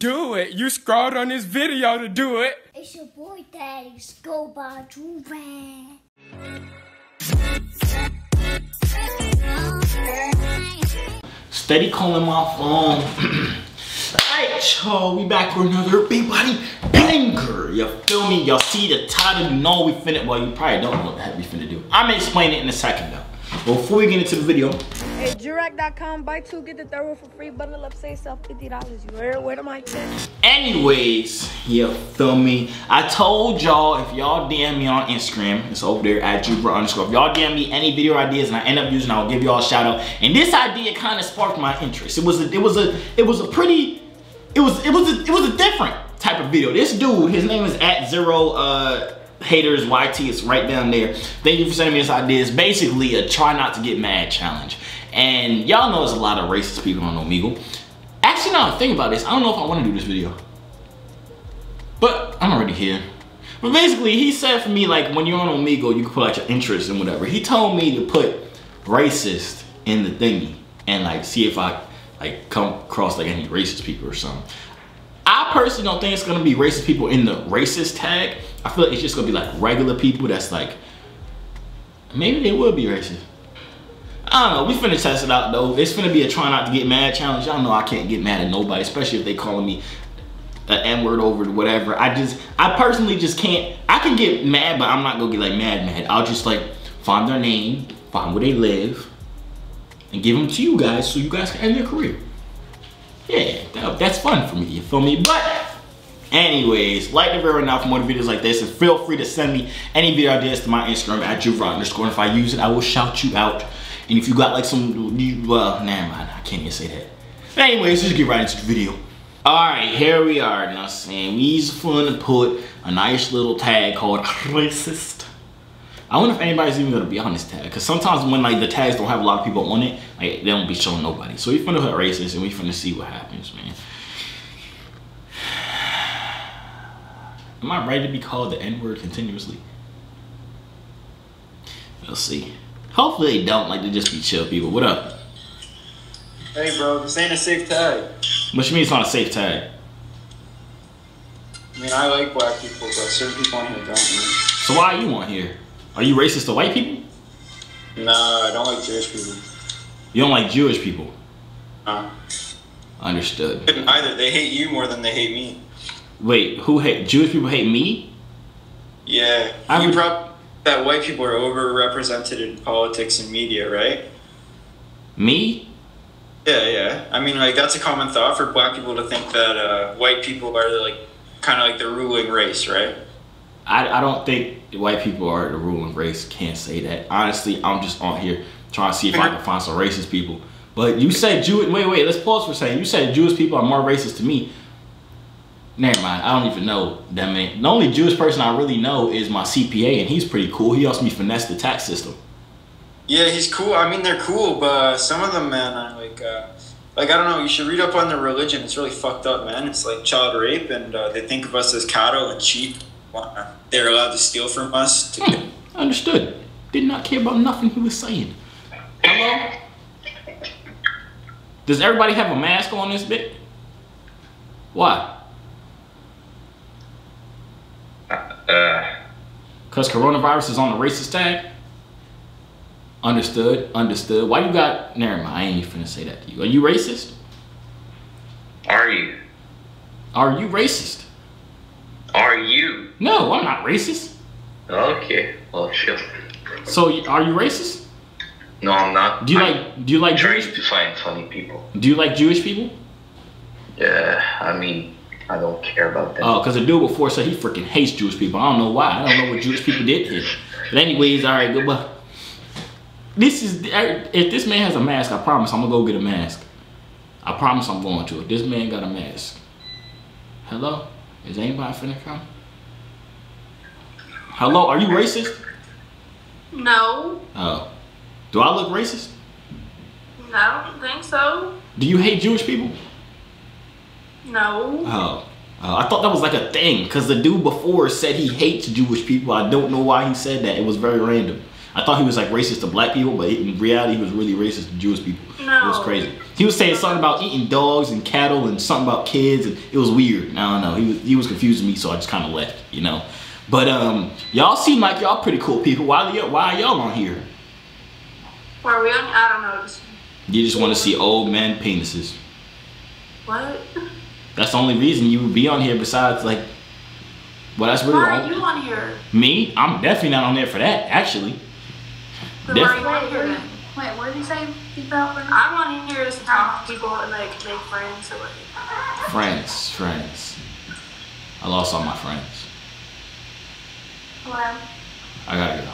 Do it. You scrolled on this video to do it. It's your boy, Daddy. Go by Joorags. Steady calling my phone. Alright, y'all. We back for another big body banger. You feel me? Y'all see the title. You know we finna. Well, you probably don't know what the heck we finna do. I'm gonna explain it in a second, though. But before we get into the video. Hey, Joorags.com, buy 2, get the 3rd one for free, bundle up, save yourself $50. You heard? Where am I? Anyways, yeah, feel me? I told y'all if y'all DM me on Instagram, it's over there at Joorags_. If y'all DM me any video ideas and I end up using, I'll give y'all a shout out. And this idea kind of sparked my interest. It was a different type of video. This dude, his name is at Zero Haters YT, it's right down there. Thank you for sending me this idea. It's basically a try not to get mad challenge. And y'all know there's a lot of racist people on Omegle. Actually, now I think about this, I don't know if I want to do this video, but I'm already here. But basically, he said for me, like, when you're on Omegle, you can put like your interests and whatever. He told me to put racist in the thingy and like see if I like come across like any racist people or something. I personally don't think it's gonna be racist people in the racist tag. I feel like it's just gonna be like regular people that's like, maybe they will be racist. I don't know, we finna test it out though. It's finna be a try not to get mad challenge. Y'all know I can't get mad at nobody, especially if they calling me an N-word over whatever. I personally just can't. I can get mad, but I'm not gonna get like mad. I'll just like find their name, find where they live, and give them to you guys so you guys can end their career. Yeah, that's fun for me, you feel me? But anyways, like the video right now for more videos like this, and feel free to send me any video ideas to my Instagram at Joorags_. If I use it, I will shout you out. And if you got like some, well, never mind, I can't even say that. But anyways, just get right into the video. Alright, here we are. Now, saying we's fun to put a nice little tag called racist. I wonder if anybody's even gonna be on this tag, because sometimes when like the tags don't have a lot of people on it, like they don't be showing nobody. So we finna put racist and we finna see what happens, man. Am I right to be called the N-word continuously? We'll see. Hopefully they don't, like they just be chill people. What up? Hey bro, this ain't a safe tag. What you mean it's not a safe tag? I mean, I like black people, but certain people on here don't, man. So why are you on here? Are you racist to white people? No, I don't like Jewish people. You don't like Jewish people? No. Understood. Either they hate you more than they hate me. Wait, who hate? Jewish people hate me? Yeah. I would probably that white people are overrepresented in politics and media, right? Me? Yeah, yeah. I mean, like that's a common thought for black people to think that white people are like kind of like the ruling race, right? I don't think white people are the ruling race. Can't say that. Honestly, I'm just on here trying to see if I can find some racist people. But you said Jewish. Wait. Let's pause for a second. You said Jewish people are more racist to me. Never mind, I don't even know that man. The only Jewish person I really know is my CPA, and he's pretty cool. He helps me finesse the tax system. Yeah, he's cool. I mean, they're cool, but some of them, man, are like I don't know. You should read up on their religion. It's really fucked up, man. It's like child rape, and they think of us as cattle and sheep. They're allowed to steal from us. Understood. Did not care about nothing he was saying. Hello? Does everybody have a mask on this bit? Why? Cause coronavirus is on the racist tag. Understood. Why you got? Never mind. I ain't finna say that to you. Are you racist? Are you racist? Are you? No, I'm not racist. Okay, well, chill. So, are you racist? No, I'm not. Do you like Jewish people? Trying to find funny people. Do you like Jewish people? Yeah, I mean, I don't care about that. Oh, because the dude before said he freaking hates Jewish people. I don't know why. I don't know what Jewish people did here. But anyways, all right, goodbye. This is, if this man has a mask, I promise I'm going to go get a mask. I promise I'm going to. If this man got a mask. Hello? Is anybody finna come? Hello, are you racist? No. Oh. Do I look racist? No, I don't think so. Do you hate Jewish people? No. Oh. I thought that was like a thing, because the dude before said he hates Jewish people. I don't know why he said that. It was very random. I thought he was like racist to black people, but in reality he was really racist to Jewish people. No. It was crazy. He was saying something about eating dogs and cattle and something about kids, and it was weird. I don't know. He was confusing me, so I just kind of left, you know. But y'all seem like y'all pretty cool people. Why are y'all on here? Why are we on? I don't know. You just want to see old man penises. What? That's the only reason you would be on here. Besides, like, well, that's really. Why are you on here? Me? I'm definitely not on there for that. Actually. But why are you on here? Wait, what did you say? I'm on here to talk to people and like make friends or like. Friends. I lost all my friends. What? I gotta go.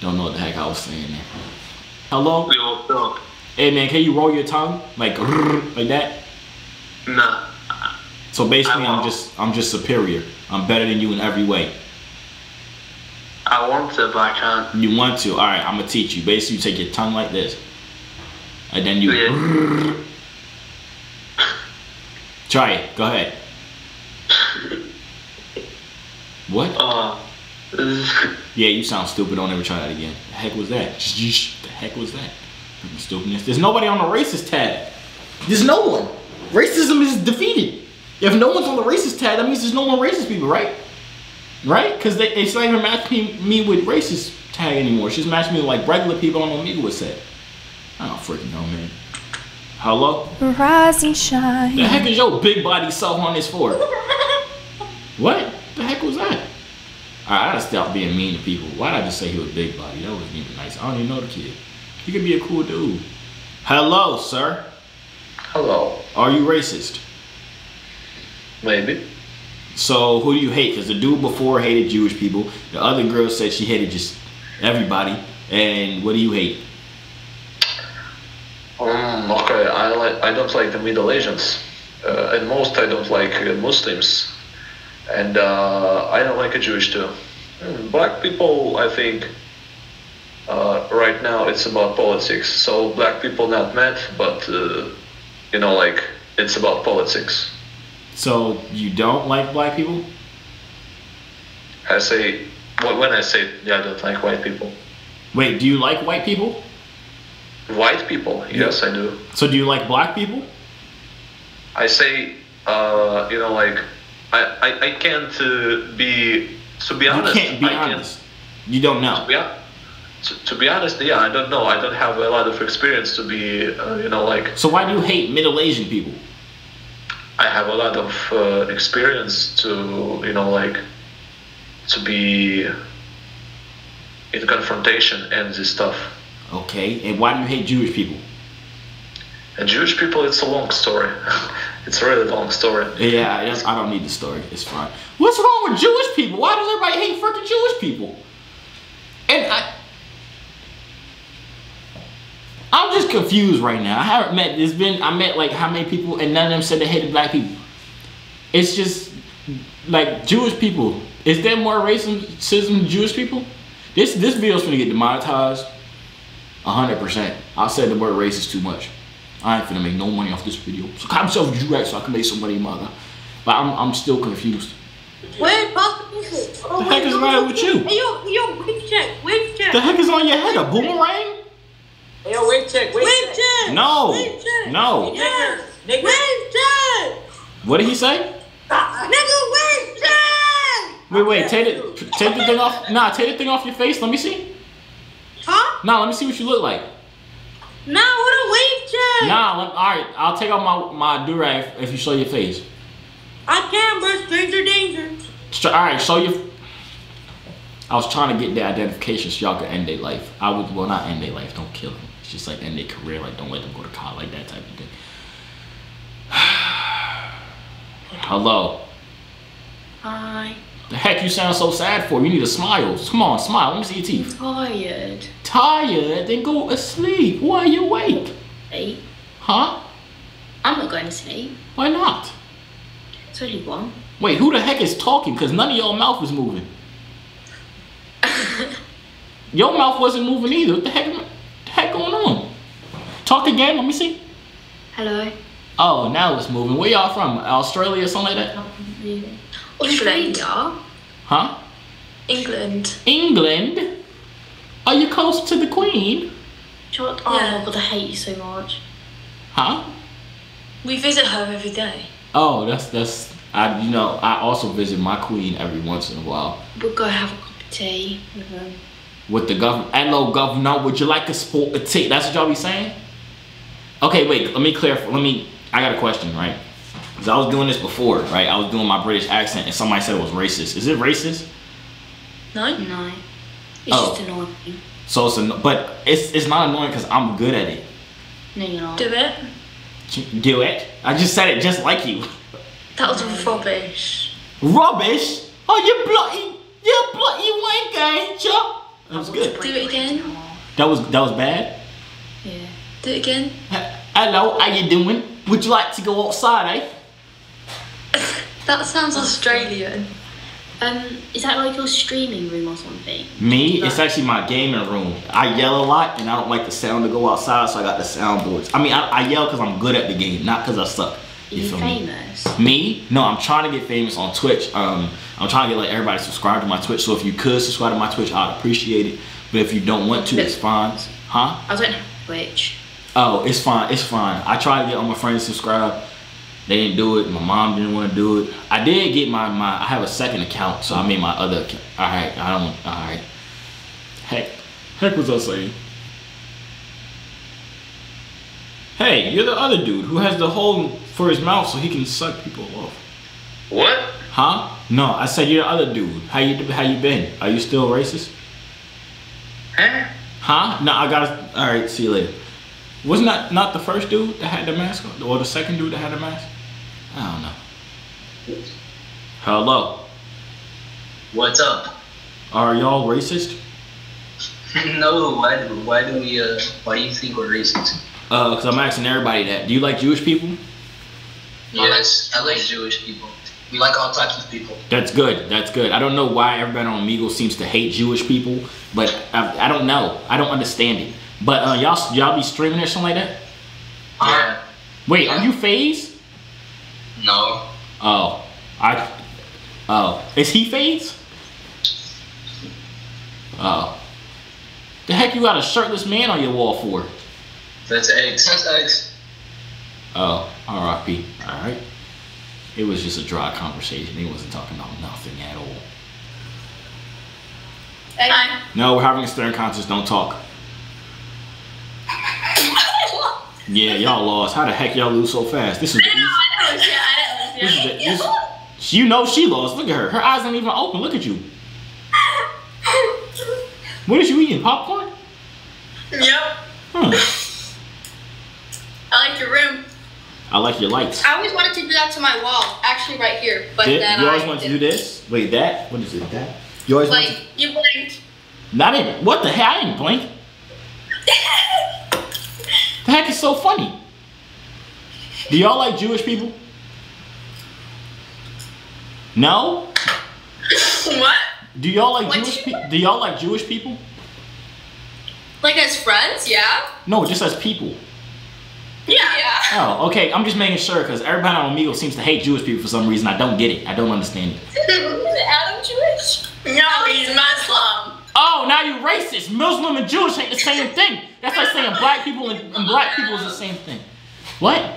Don't know what the heck I was saying there. Hello? Yo, hey man, can you roll your tongue? Like that? Nah. So basically I'm just superior. I'm better than you in every way. I want to, but I can't. You want to? Alright, I'm gonna teach you. Basically you take your tongue like this. And then you yeah. Try it. Go ahead. What? Yeah, you sound stupid. Don't ever try that again. The heck was that? The heck was that? Stupidness. There's nobody on the racist tab. There's no one. Racism is defeated. If no one's on the racist tab, that means there's no more racist people, right? Right? Because it's not even matching me with racist tag anymore. She's matching me with like regular people on Omegle set. I don't freaking know, man. Hello? Rise and shine. The heck is your big body self on this for? What? The heck was that? Alright, I gotta stop being mean to people. Why did I just say he was big body? That wasn't even nice. I don't even know the kid. He could be a cool dude. Hello, sir. Hello. Are you racist? Maybe. So, who do you hate? Because the dude before hated Jewish people. The other girl said she hated just everybody. And what do you hate? Okay, I don't like the Middle Asians. And most I don't like Muslims. And I don't like a Jewish too. Black people, I think, right now it's about politics. So black people not met, but you know, like it's about politics. So you don't like black people? I say, when I say yeah, I don't like white people. Wait, do you like white people? White people, yes, I do. So do you like black people? I say, you know, like. I can't be, to be honest. You can't be honest. You don't know. To be honest, yeah, I don't know. I don't have a lot of experience to be, you know, like. So why do you hate Middle Asian people? I have a lot of experience to, you know, like, to be in confrontation and this stuff. Okay, and why do you hate Jewish people? And Jewish people, it's a long story. It's a really long story. Yeah, I don't need the story. It's fine. What's wrong with Jewish people? Why does everybody hate freaking Jewish people? And I'm just confused right now. I haven't met. It's been I met like how many people, and none of them said they hated black people. It's just like Jewish people. Is there more racism than Jewish people? This video's gonna get demonetized. 100%. I said the word racist too much. I ain't finna make no money off this video. So call myself Joorags so I can make some money, mother. But I'm still confused. Wait, the heck is wrong with you? Hey, yo, wave check. The heck is on your head? A boomerang? Hey, yo, wave check. No, no. Yeah. Nigga. Wave check. What did he say? Nigga, wave check. Wait, take the thing off. Nah, take the thing off your face. Let me see. Huh? Nah, let me see what you look like. Nah, what a wave check! Nah, alright, I'll take off my durag if you show your face. I can, but stranger danger. Alright, show your... I was trying to get their identification so y'all could end their life. I would, well, not end their life, don't kill them. It's just like end their career, like don't let them go to college, like that type of thing. Hello. Hi. The heck you sound so sad for? You need a smile. Come on, smile. Let me see your teeth. I'm tired. Tired? Then go to sleep. Why are you awake? Sleep. Huh? I'm not going to sleep. Why not? It's only one. Wait, who the heck is talking? Because none of your mouth is moving. Your mouth wasn't moving either. What the heck going on? Talk again. Let me see. Hello. Oh, now it's moving. Where y'all from? Australia or something like that? Australia. Huh? England. England? Are you close to the Queen? Sure. Oh, yeah. But I hate you so much. Huh? We visit her every day. Oh, that's. You know, I also visit my Queen every once in a while. We'll go have a cup of tea with her. With the governor. Hello, governor. Would you like a sport of tea? That's what y'all be saying. Okay, wait. Let me clarify. I got a question, right? Because I was doing this before, right? I was doing my British accent, and somebody said it was racist. Is it racist? No, no. It's just annoying. So it's annoying, but it's not annoying because I'm good at it. No, you're not. Do it. Do it. I just said it just like you. That was rubbish. Rubbish? Oh, you bloody wanker, ain't you? That was good. Do it again. That was bad. Yeah. Do it again. Hello, how you doing? Would you like to go outside, eh? That sounds Australian. Is that like your streaming room or something? Me? No. It's actually my gaming room. I yell a lot and I don't like the sound to go outside, so I got the soundboards. I mean, I yell because I'm good at the game, not because I suck. Are you famous? Me? No, I'm trying to get famous on Twitch. I'm trying to get like everybody subscribed to my Twitch, so if you could subscribe to my Twitch, I'd appreciate it. But if you don't want to, it's fine. Huh? I don't have Twitch. Oh, it's fine, it's fine. I tried to get all my friends subscribed. They didn't do it. My mom didn't want to do it. I did get my I have a second account, so I made my other account. Alright, alright. Heck was I saying? Hey, you're the other dude who has the hole for his mouth so he can suck people off. What? Huh? No, I said you're the other dude. How you been? Are you still racist? Huh? Huh? No, alright, see you later. Wasn't that not the first dude that had the mask on? Or the second dude that had the mask? I don't know. Hello. What's up? Are y'all racist? No, why do you think we're racist? Cause I'm asking everybody that. Do you like Jewish people? Yes, I like Jewish people. We like all types of people. That's good, that's good. I don't know why everybody on Omegle seems to hate Jewish people, but I don't know. I don't understand it. But y'all be streaming or something like that? Yeah. Wait, are you FaZe? No. Oh. Is he FaZe? Oh. The heck you got a shirtless man on your wall for? That's eggs. That's eggs. Oh, R.I.P. Alright. It was just a dry conversation. He wasn't talking about nothing at all. Hey. No, we're having a stern contest, don't talk. Yeah, y'all lost. How the heck y'all lose so fast? This is easy. I know. You know she lost. Look at her. Her eyes aren't even open. Look at you. What is you eating? Popcorn? Yep. Huh. I like your room. I like your lights. I always wanted to do that to my wall. Actually, right here. But then you always wanted to do this? Wait, that? What is it? That? You always like, you blinked. Not even. What the heck? I didn't blink. The heck is so funny? Do y'all like Jewish people? No? What? Do y'all like Jewish people? Do y'all like Jewish people? Like as friends, yeah? No, just as people. Yeah. Oh, okay. I'm just making sure because everybody on Omegle seems to hate Jewish people for some reason. I don't get it. I don't understand it. Is Adam Jewish? No, he's Muslim. Oh, now you racist. Muslim and Jewish ain't the same thing. That's like saying black people and black people is the same thing. What?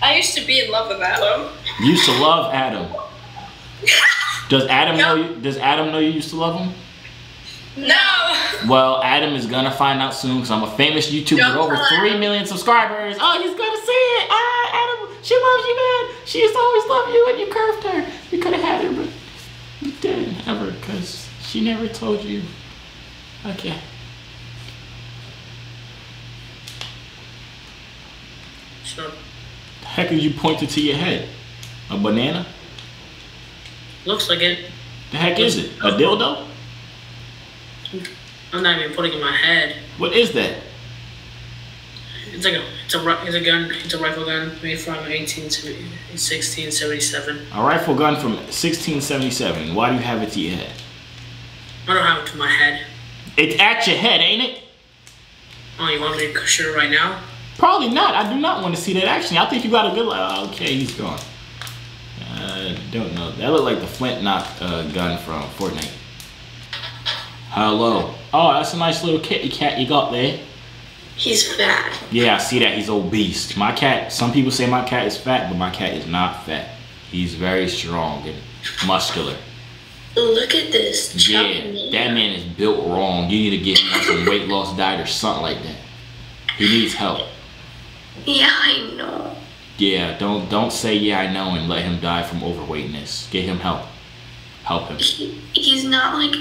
I used to be in love with Adam. You used to love Adam. Does Adam know you used to love him? No. Well, Adam is gonna find out soon because I'm a famous YouTuber with over 3 million subscribers. Oh, he's gonna see it. Ah, Adam, she loves you, man. She used to always love you and you curved her. You could have had her, but you didn't ever because she never told you. Okay. Sure. The heck are you pointing to your head? A banana? Looks like it. The heck is it? A dildo? I'm not even putting it in my head. What is that? It's like it's a gun. It's a rifle gun made from 1677. A rifle gun from 1677. Why do you have it to your head? I don't have it to my head. It's at your head, ain't it? Oh, you want me to shoot it right now? Probably not. I do not want to see that action. I think you got a good... Okay, he's gone. I don't know. That looked like the Flint Knock gun from Fortnite. Hello. Oh, that's a nice little kitty cat you got there. He's fat. Yeah, I see that. He's obese. My cat, some people say my cat is fat, but my cat is not fat. He's very strong and muscular. Look at this. Yeah, that man is built wrong. You need to get him some weight loss diet or something like that. He needs help. Yeah, I know. Yeah, don't say yeah, I know and let him die from overweightness. Get him help. Help him. He's not like...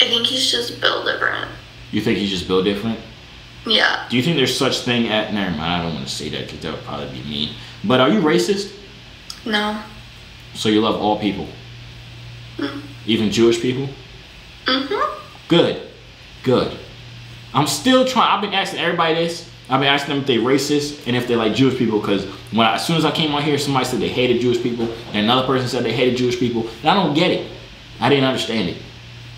I think he's just built different. You think he's just built different? Yeah. Do you think there's such thing at... Never mind, I don't want to say that because that would probably be mean. But are you racist? No. So you love all people? Mm-hmm. Even Jewish people? Mm-hmm. Good. Good. I'm still trying. I've been asking everybody this. I've been asking them if they're racist and if they like Jewish people, because when as soon as I came on here, somebody said they hated Jewish people, and another person said they hated Jewish people, and I don't get it. I didn't understand it.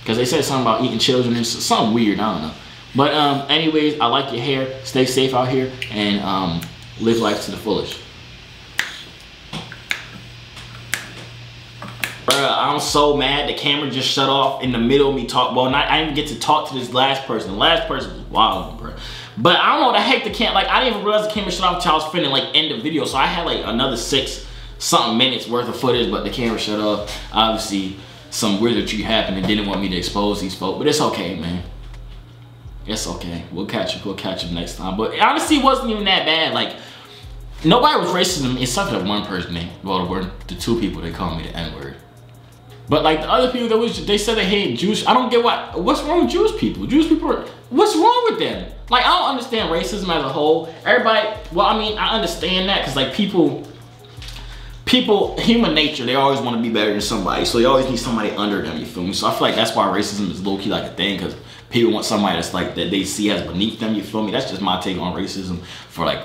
Because they said something about eating children and something weird, I don't know. But anyways, I like your hair. Stay safe out here and live life to the fullest. Bruh, I'm so mad the camera just shut off in the middle of me talking. Well, I didn't even get to talk to this last person. The last person was wild, bruh. But I don't know what the heck the camera, like I didn't even realize the camera shut off until I was finna like end the video. So I had like another 6-something minutes worth of footage, but the camera shut off. Obviously, some wizardry happened and didn't want me to expose these folks, but it's okay, man. It's okay. We'll catch up next time. But honestly, it wasn't even that bad. Like, nobody was racism except for one person named, well, the two people that called me the N-word. But like the other people that was, they said they hate Jewish. I don't get what's wrong with Jewish people. Jewish people, what's wrong with them? Like, I don't understand racism as a whole. Everybody, well, I mean, I understand that because like people, human nature, they always want to be better than somebody. So they always need somebody under them, you feel me? So I feel like that's why racism is low-key like a thing, because people want somebody that's like, that they see as beneath them, you feel me? That's just my take on racism for like,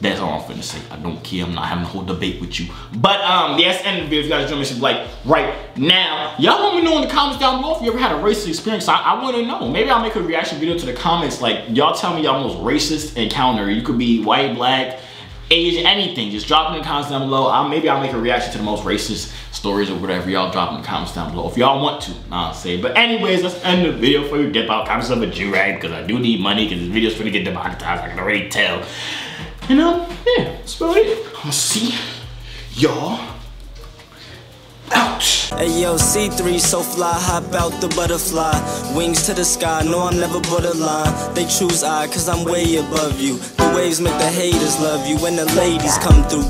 that's all I'm finna say. I don't care. I'm not having a whole debate with you. But yeah, that's the end of the video. If you guys enjoyed, make sure to like right now. Y'all let me know in the comments down below if you ever had a racist experience. I want to know. Maybe I'll make a reaction video to the comments. Like, y'all tell me y'all most racist encounter. You could be white, black, Asian, anything. Just drop it in the comments down below. Maybe I'll make a reaction to the most racist stories or whatever. Y'all drop in the comments down below if y'all want to. I'll say. But anyways, let's end the video before you dip out. Comment something with Joorag, because I do need money because this video's finna get demonetized. I can already tell. And yeah, that's about it. I'll see y'all out. Hey yo, C3 so fly, hop out the butterfly. Wings to the sky, no I'm never borderline. They choose I, cause I'm way above you. The waves make the haters love you when the ladies come through.